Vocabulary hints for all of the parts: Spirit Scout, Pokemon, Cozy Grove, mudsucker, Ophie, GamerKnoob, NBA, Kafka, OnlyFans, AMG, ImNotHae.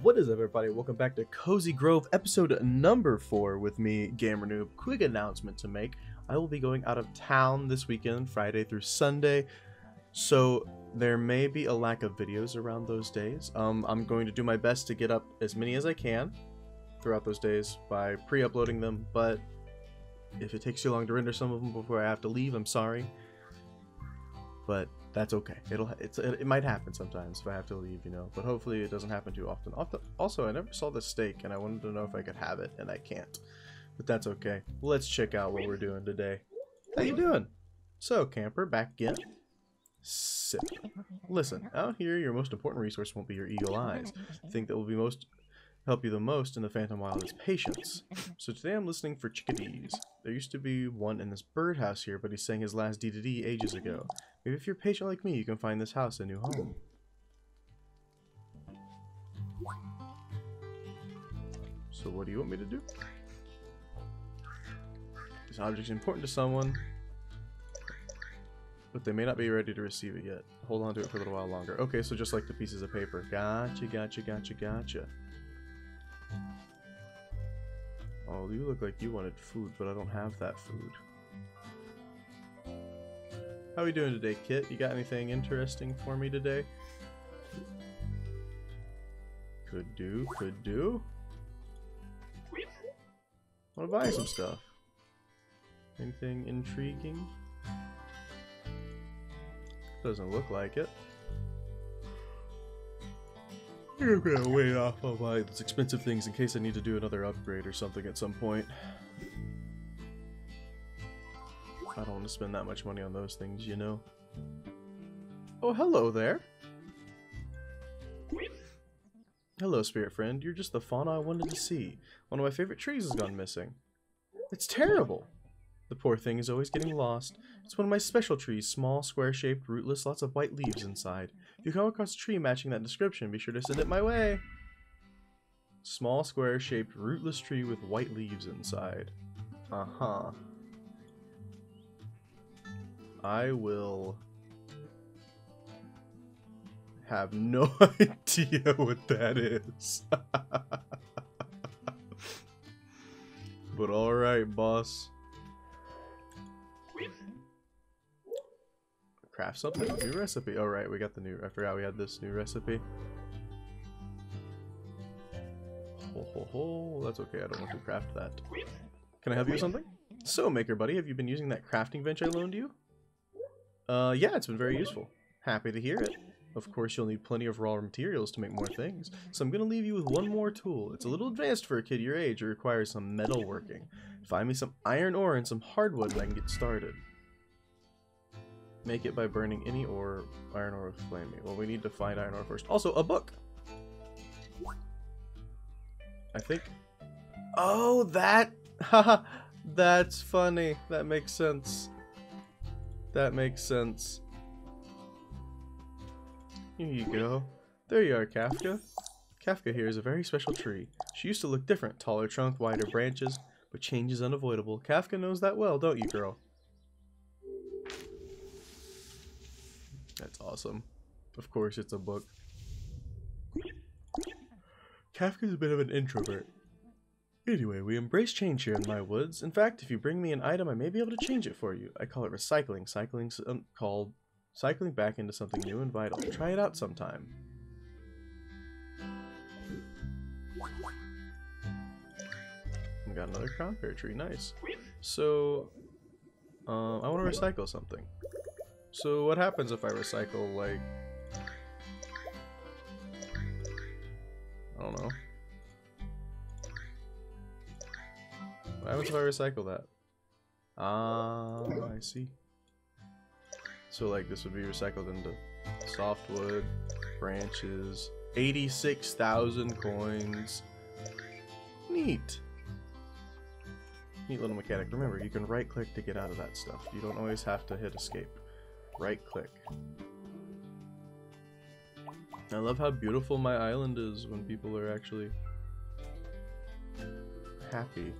What is up, everybody? Welcome back to Cozy Grove, episode number 4 with me, GamerKnoob. Quick announcement to make. I will be going out of town this weekend, Friday through Sunday, so there may be a lack of videos around those days. I'm going to do my best to get up as many as I can throughout those days by pre-uploading them, but if it takes too long to render some of them before I have to leave, I'm sorry. But that's okay. It might happen sometimes if I have to leave, you know, but hopefully it doesn't happen too often. Also, I never saw the steak and I wanted to know if I could have it, and I can't, but that's okay. Let's check out what we're doing today. How you doing? So, camper, back again. Sick. Listen, out here your most important resource won't be your eagle eyes. I think that will be most help you the most in the Phantom Wild is patience. So today I'm listening for chickadees. There used to be one in this birdhouse here, but he sang his last D-D-D ages ago. Maybe if you're patient like me, you can find this house a new home. So what do you want me to do? This object is important to someone, but they may not be ready to receive it yet. Hold on to it for a little while longer. Okay, so just like the pieces of paper. Gotcha, gotcha, gotcha, gotcha. Oh, you look like you wanted food, but I don't have that food. How are we doing today, Kit? You got anything interesting for me today? Could do, could do. I want to buy some stuff. Anything intriguing? Doesn't look like it. You're gonna wait off I'll buy those expensive things in case I need to do another upgrade or something at some point. I don't want to spend that much money on those things, you know. Oh, hello there. Hello, spirit friend. You're just the fauna I wanted to see. One of my favorite trees has gone missing. It's terrible. The poor thing is always getting lost. It's one of my special trees, small, square-shaped, rootless, lots of white leaves inside. If you come across a tree matching that description, be sure to send it my way. Small, square-shaped, rootless tree with white leaves inside. Uh-huh. I will have no idea what that is. But alright, boss. Craft something, new recipe. All right, we got the new. I forgot we had this new recipe. Ho ho ho! That's okay. I don't want to craft that. Can I help you with something? So, maker buddy, have you been using that crafting bench I loaned you? Yeah, it's been very useful. Happy to hear it. Of course, you'll need plenty of raw materials to make more things. So I'm gonna leave you with one more tool. It's a little advanced for a kid your age. It requires some metal working. Find me some iron ore and some hardwood, and I can get started. Make it by burning any ore, iron ore with flame. Well, we need to find iron ore first. Also, a book! I think... Oh, that! Haha! That's funny. That makes sense. That makes sense. Here you go. There you are, Kafka. Kafka here is a very special tree. She used to look different. Taller trunk, wider branches, but change is unavoidable. Kafka knows that well, don't you, girl? That's awesome. Of course, it's a book. Kafka's a bit of an introvert. Anyway, we embrace change here in my woods. In fact, if you bring me an item, I may be able to change it for you. I call it recycling. Cycling's called cycling back into something new and vital. Try it out sometime. We got another crown pear tree. Nice. So, I want to recycle something. So what happens if I recycle, like, I don't know. What happens if I recycle that? Ah, I see. So like this would be recycled into softwood, branches, 86,000 coins. Neat. Neat little mechanic. Remember, you can right click to get out of that stuff. You don't always have to hit escape. Right click. I love how beautiful my island is when people are actually happy.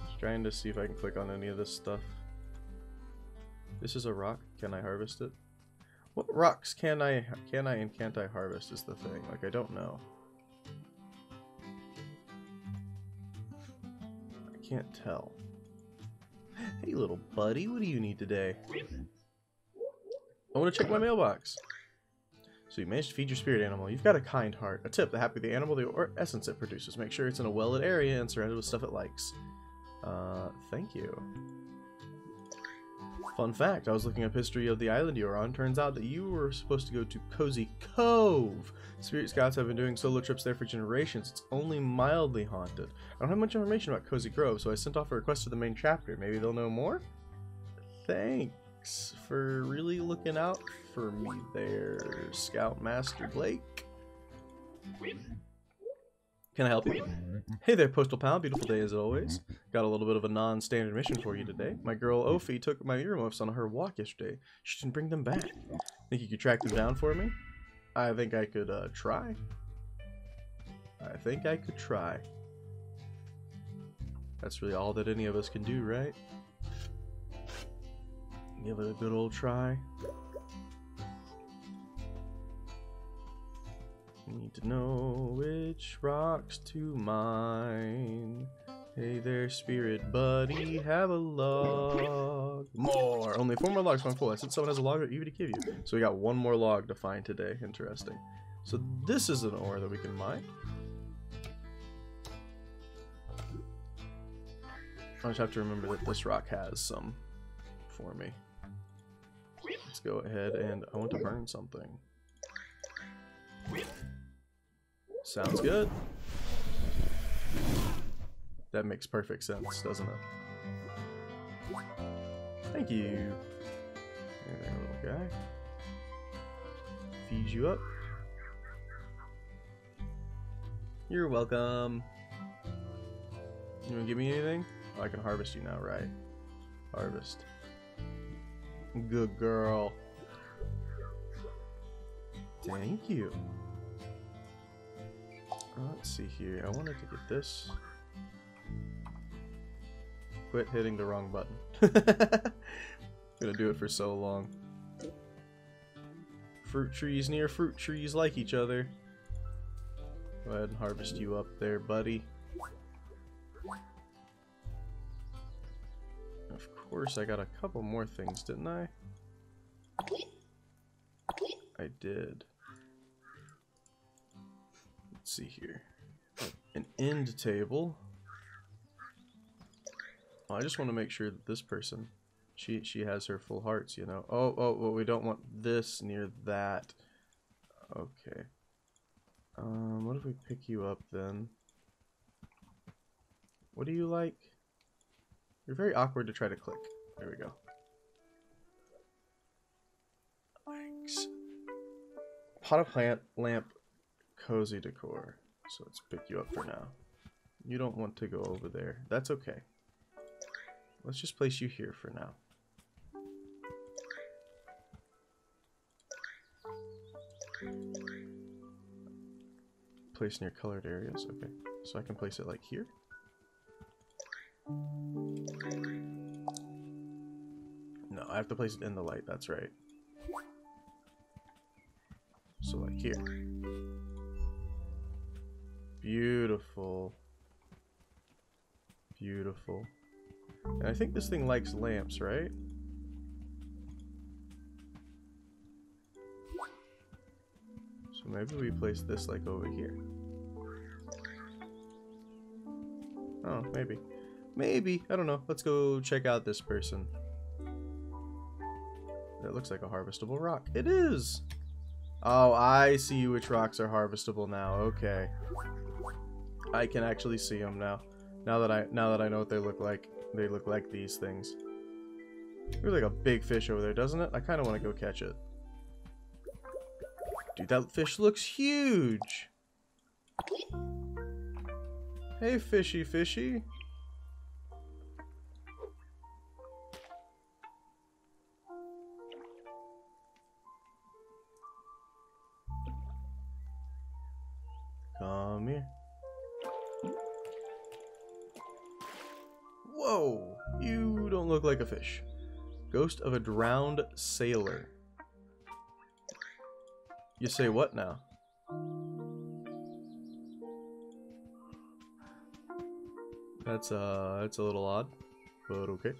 Just trying to see if I can click on any of this stuff. This is a rock. Can I harvest it? What rocks can I and can't I harvest is the thing. Like, I don't know. I can't tell. Hey, little buddy, what do you need today? I want to check my mailbox. So you managed to feed your spirit animal. You've got a kind heart. A tip: the happier the animal, the essence it produces. Make sure it's in a well-lit area and surrounded with stuff it likes. Thank you. Fun fact, I was looking up history of the island you were on. Turns out that you were supposed to go to Cozy Grove. Spirit Scouts have been doing solo trips there for generations. It's only mildly haunted. I don't have much information about Cozy Grove, so I sent off a request to the main chapter. Maybe they'll know more? Thanks for really looking out for me there, Scout Master Blake. Can I help you? Hey there, Postal Pal. Beautiful day as always. Got a little bit of a non-standard mission for you today. My girl Ophie took my earmuffs on her walk yesterday. She didn't bring them back. Think you could track them down for me? I think I could try. I think I could try. That's really all that any of us can do, right? Give it a good old try. Need to know which rocks to mine. Hey there, spirit buddy, have a log. More! Only 4 more logs from full. I said someone has a log or even to give you. So we got 1 more log to find today. Interesting. So this is an ore that we can mine. I just have to remember that this rock has some for me. Let's go ahead and I want to burn something. Sounds good. That makes perfect sense, doesn't it? Thank you. There, little guy. Feed you up. You're welcome. You wanna give me anything? Oh, I can harvest you now, right? Harvest. Good girl. Thank you. Let's see here. I wanted to get this. Quit hitting the wrong button. I'm gonna do it for so long. Fruit trees near fruit trees like each other. Go ahead and harvest you up there, buddy. Of course, I got a couple more things, didn't I? I did. Let's see here. An end table. Oh, I just want to make sure that this person, she has her full hearts, you know. Oh, well, we don't want this near that. Okay. What if we pick you up then? What do you like? You're very awkward to try to click. There we go. Thanks. Pot of plant lamp. Cozy decor. So let's pick you up for now. You don't want to go over there. That's okay. Let's just place you here for now. Place near colored areas. Okay. So I can place it like here. No, I have to place it in the light. That's right. So like here. Beautiful. Beautiful. And I think this thing likes lamps, right? So maybe we place this like over here. Oh, maybe. Maybe. I don't know. Let's go check out this person. That looks like a harvestable rock. It is! Oh, I see which rocks are harvestable now. Okay. I can actually see them now. Now that I know what they look like. They look like these things. There's like a big fish over there, doesn't it? I kind of want to go catch it. Dude, that fish looks huge. Hey, fishy fishy. Come here. Whoa, you don't look like a fish. Ghost of a drowned sailor. You say what now? That's a little odd, but okay.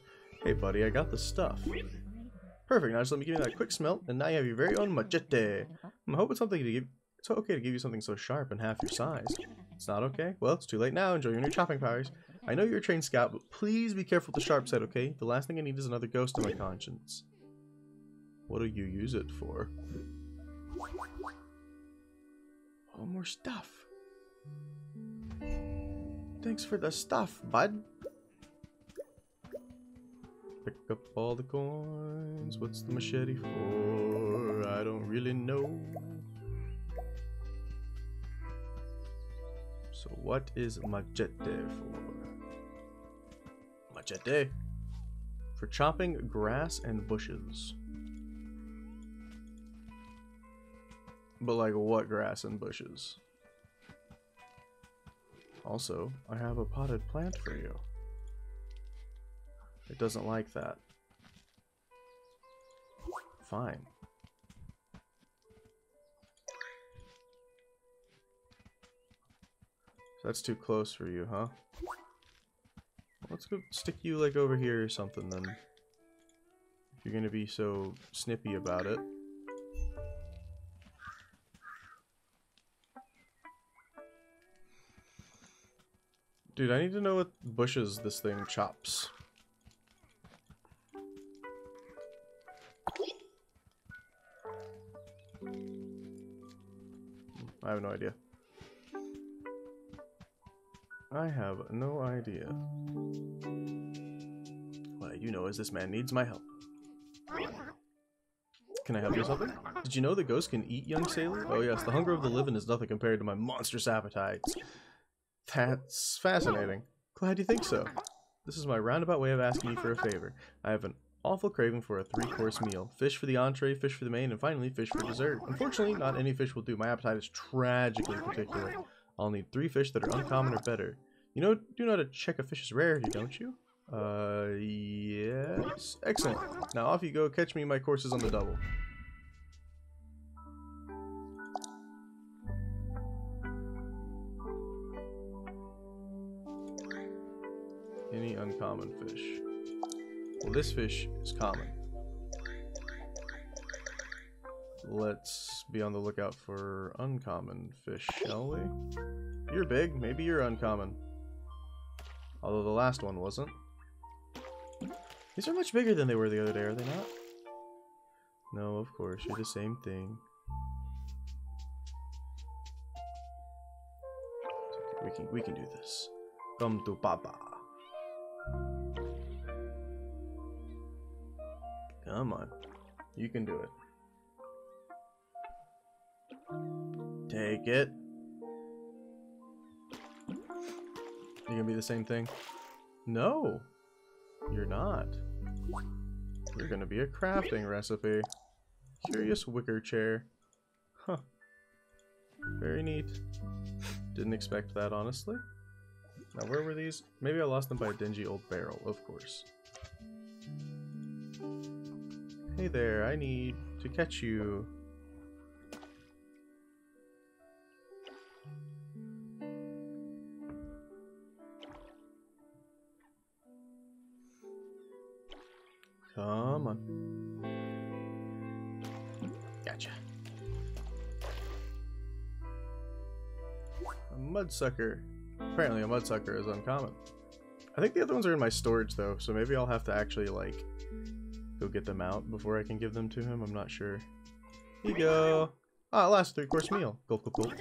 Hey, buddy, I got the stuff. Perfect. Now just let me give you that quick smell, and now you have your very own machete. I'm hoping something to give. It's okay to give you something so sharp and half your size. It's not okay. Well, it's too late now. Enjoy your new chopping powers. I know you're a trained scout, but please be careful with the sharp side, okay? The last thing I need is another ghost on my conscience. What do you use it for? Oh, more stuff. Thanks for the stuff, bud. Pick up all the coins. What's the machete for? I don't really know. So what is machete for? Machete. For chopping grass and bushes. But like what grass and bushes? Also, I have a potted plant for you. It doesn't like that. Fine. That's too close for you, huh? Let's go stick you like over here or something then. If you're gonna be so snippy about it. Dude, I need to know what bushes this thing chops. I have no idea. I have no idea. What I do know is this man needs my help. Can I help you with something? Did you know the ghosts can eat, young sailor? Oh yes, the hunger of the living is nothing compared to my monstrous appetites. That's fascinating. Glad you think so. This is my roundabout way of asking you for a favor. I have an awful craving for a three-course meal. Fish for the entree, fish for the main, and finally fish for dessert. Unfortunately, not any fish will do. My appetite is tragically particular. I'll need 3 fish that are uncommon or better. You know, do know to check a fish's rarity, don't you? Yes. Excellent. Now off you go. Catch me my courses on the double. Any uncommon fish. Well, this fish is common. Let's be on the lookout for uncommon fish, shall we? You're big, maybe you're uncommon. Although the last one wasn't. These are much bigger than they were the other day, are they not? No, of course, you're the same thing. We can do this. Come to Papa. Come on. You can do it. Take it. You're gonna be the same thing? No, you're not. You're gonna be a crafting recipe. Curious wicker chair. Huh. Very neat. Didn't expect that, honestly. Now, where were these? Maybe I lost them by a dingy old barrel, of course. Hey there, I need to catch you. Come on. Gotcha. A mudsucker. Apparently a mudsucker is uncommon. I think the other ones are in my storage though, so maybe I'll have to actually like go get them out before I can give them to him. I'm not sure. Here you go. Ah, last 3-course meal. Gulp, gulp, gulp.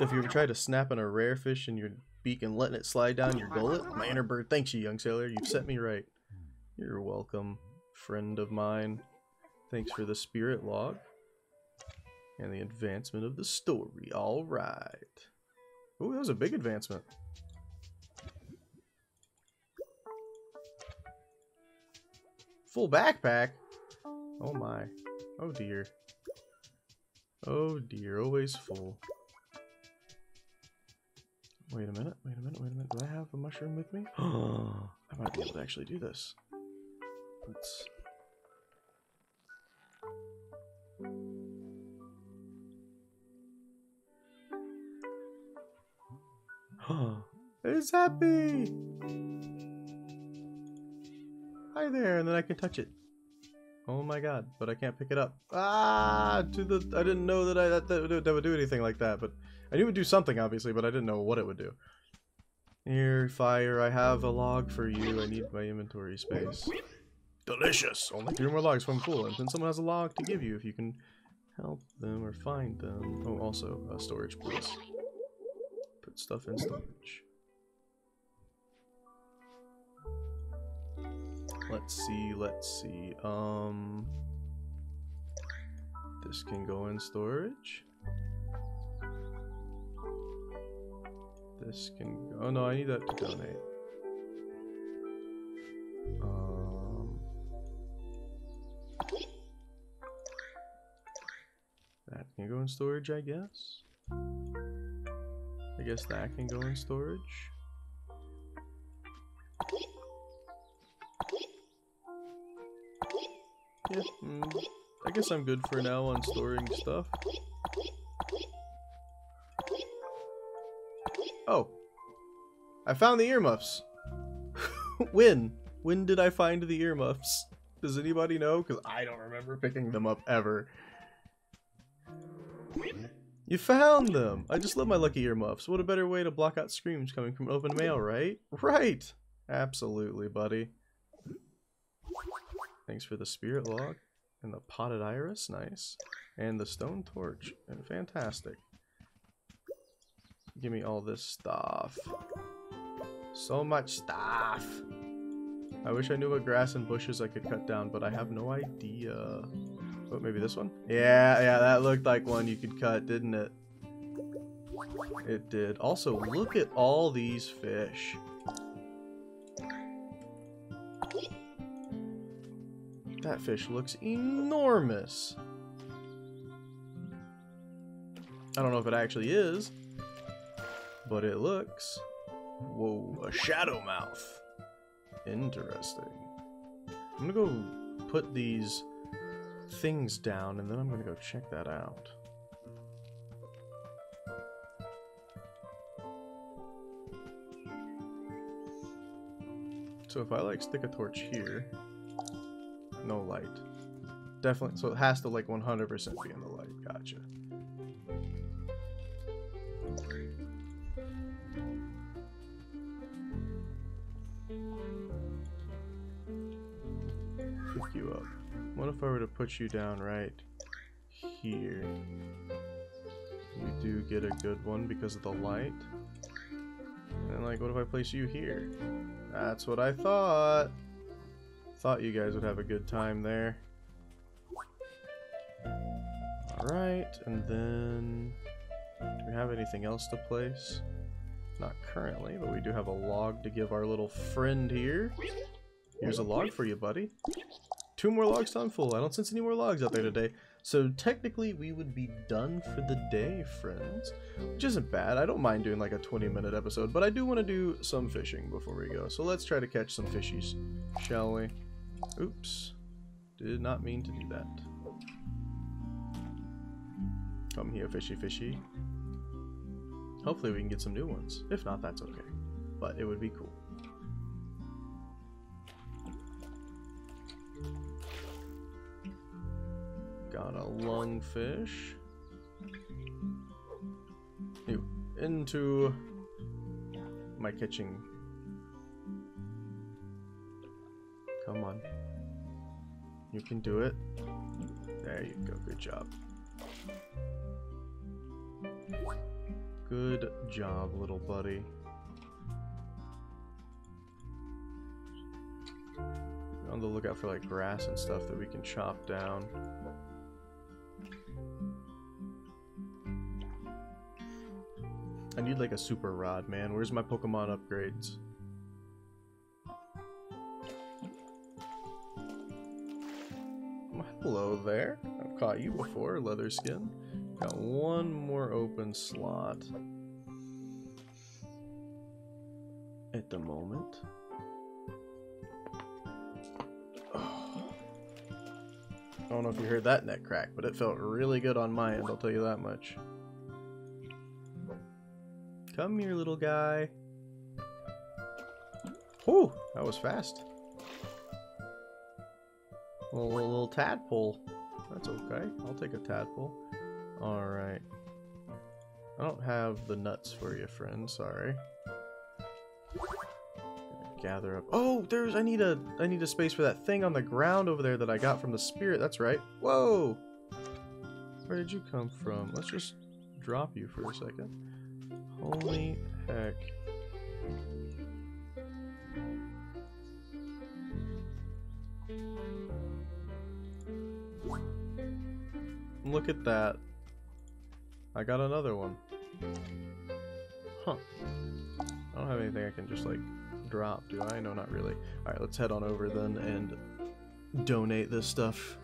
If you ever tried to snap on a rare fish in your beak and letting it slide down your gullet, my inner bird thanks you, young sailor. You've set me right. You're welcome, friend of mine. Thanks for the spirit log and the advancement of the story. All right. Ooh, that was a big advancement. Full backpack. Oh my. Oh dear. Oh dear. Always full. Wait a minute. Wait a minute. Wait a minute. Do I have a mushroom with me? I might be able to actually do this. Let's She's happy! Hi there, and then I can touch it. Oh my god, but I can't pick it up. Ah! I didn't know that that would do anything like that, but I knew it would do something, obviously, but I didn't know what it would do. Near fire, I have a log for you. I need my inventory space. Delicious! Only 3 more logs from pool, and then someone has a log to give you if you can help them or find them. Oh, also, storage, please. Put stuff in storage. Let's see. This can go in storage. This can go, oh no, I need that to donate. That can go in storage, I guess. I guess that can go in storage. Yeah, I guess I'm good for now on storing stuff. Oh, I found the earmuffs. When did I find the earmuffs? Does anybody know? Because I don't remember picking them up ever. You found them. I just love my lucky earmuffs. What a better way to block out screams coming from open mail, right? Right. Absolutely, buddy. Thanks for the spirit log and the potted iris, nice, and the stone torch, and fantastic. Give me all this stuff. So much stuff. I wish I knew what grass and bushes I could cut down, but I have no idea. Oh, maybe this one? Yeah, that looked like one you could cut, didn't it? It did. Also, look at all these fish. That fish looks enormous. I don't know if it actually is, but it looks. Whoa, a shadow mouth. Interesting. I'm gonna go put these things down and then I'm gonna go check that out. So if I like stick a torch here, no light. Definitely, so it has to like 100% be in the light. Gotcha. Pick you up. What if I were to put you down right here? You do get a good one because of the light. And like, what if I place you here? That's what I thought. Thought you guys would have a good time there. Alright, and then do we have anything else to place? Not currently, but we do have a log to give our little friend here. Here's a log for you, buddy. 2 more logs to unfold. I don't sense any more logs out there today. So technically we would be done for the day, friends, which isn't bad. I don't mind doing like a 20-minute episode, but I do want to do some fishing before we go. So let's try to catch some fishies, shall we? Oops, did not mean to do that. Come here, fishy fishy. Hopefully we can get some new ones. If not, that's okay, but it would be cool. Got a lungfish. Ew. Into my kitchen. Come on. You can do it. There you go. Good job. Good job, little buddy. On the lookout for like grass and stuff that we can chop down. I need like a super rod, man. Where's my Pokemon upgrades? Hello there. I've caught you before, leather skin. Got one more open slot at the moment. Oh. I don't know if you heard that neck crack, but it felt really good on my end, I'll tell you that much. Come here, little guy. Whew, that was fast. A little tadpole. That's okay. I'll take a tadpole. Alright. I don't have the nuts for you, friend. Sorry. Gather up. Oh, there's. I need a space for that thing on the ground over there that I got from the spirit. That's right. Whoa. Where did you come from? Let's just drop you for a second. Holy heck. Look at that. I got another one. Huh. I don't have anything I can just like drop, do I? No, not really. Alright, let's head on over then and donate this stuff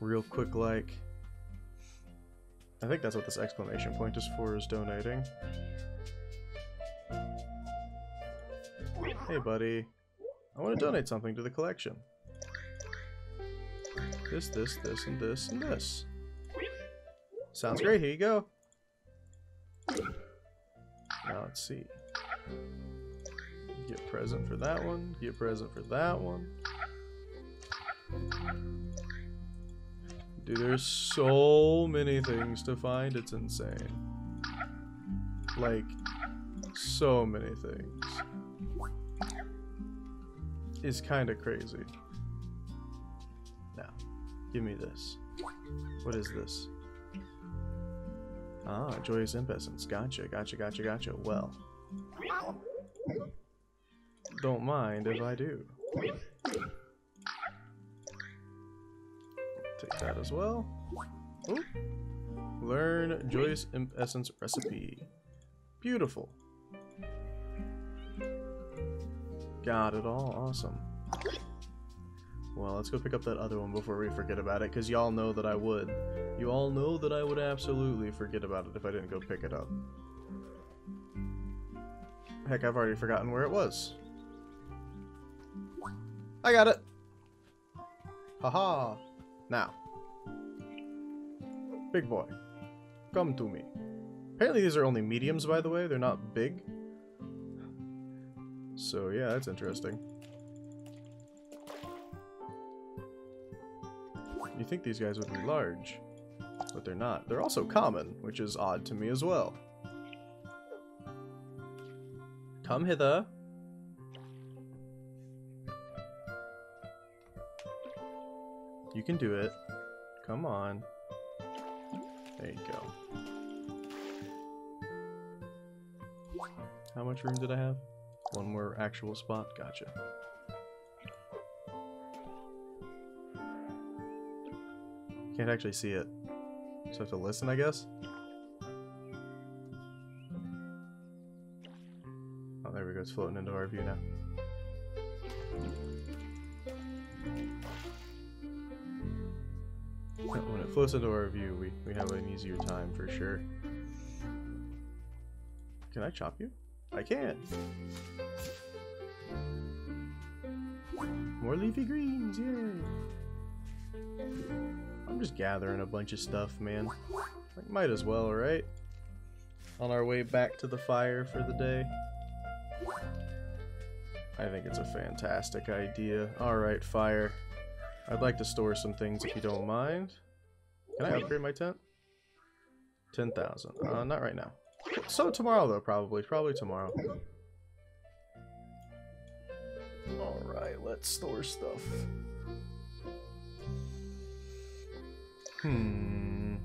real quick like. I think that's what this exclamation point is for, is donating. Hey buddy. I want to donate something to the collection. This, this, this, and this, and this. Sounds great, here you go. Now let's see. Get present for that one, get present for that one. Dude, there's so many things to find, it's insane. Like, so many things. It's kind of crazy. Now, give me this. What is this? Ah, joyous impessence. Gotcha, gotcha, gotcha, gotcha. Well, don't mind if I do. Take that as well. Ooh. Learn joyous impessence recipe. Beautiful. Got it all. Awesome. Well, let's go pick up that other one before we forget about it, because y'all know that I would. You all know that I would absolutely forget about it if I didn't go pick it up. Heck, I've already forgotten where it was. I got it! Haha! Now. Big boy. Come to me. Apparently these are only mediums, by the way. They're not big. So yeah, that's interesting. You think these guys would be large, but they're not. They're also common, which is odd to me as well. Come hither. You can do it. Come on. There you go. How much room did I have? One more actual spot? Gotcha. Can't actually see it. Just have to listen, I guess. Oh, there we go. It's floating into our view now. When it floats into our view, we have an easier time for sure. Can I chop you? I can! More leafy greens, yay! I'm just gathering a bunch of stuff, man. Like, might as well, right? On our way back to the fire for the day. I think it's a fantastic idea. Alright, fire. I'd like to store some things if you don't mind. Can I upgrade my tent? 10,000. Not right now. So tomorrow though, probably. Probably tomorrow. Alright, let's store stuff. Hmm.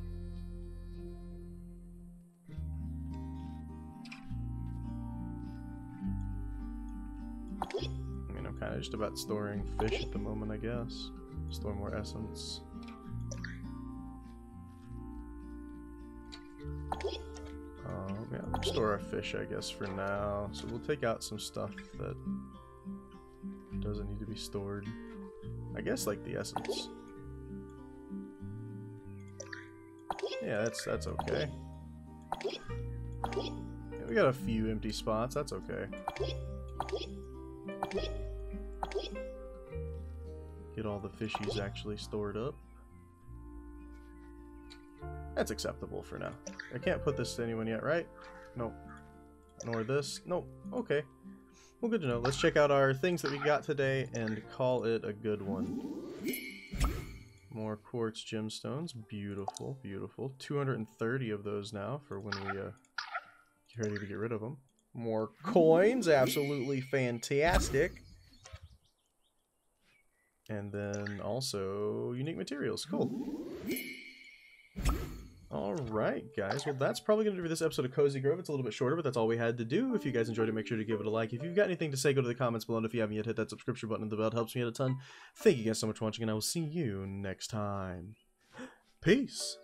I mean, I'm kind of just about storing fish at the moment, I guess. Store more essence. Yeah, we'll store our fish, I guess, for now. So we'll take out some stuff that doesn't need to be stored. I guess like the essence. Yeah, that's okay. Yeah, we got a few empty spots. That's okay. Get all the fishies actually stored up. That's acceptable for now. I can't put this to anyone yet, right? Nope. Nor this. Nope. Okay. Well, good to know. Let's check out our things that we got today and call it a good one. More quartz gemstones. Beautiful, beautiful. 230 of those now for when we get ready to get rid of them. More coins. Absolutely fantastic. And then also unique materials. Cool. Alright, guys. Well, that's probably going to do for this episode of Cozy Grove. It's a little bit shorter, but that's all we had to do. If you guys enjoyed it, make sure to give it a like. If you've got anything to say, go to the comments below. And if you haven't yet, hit that subscription button. The bell helps me out a ton. Thank you guys so much for watching, and I will see you next time. Peace!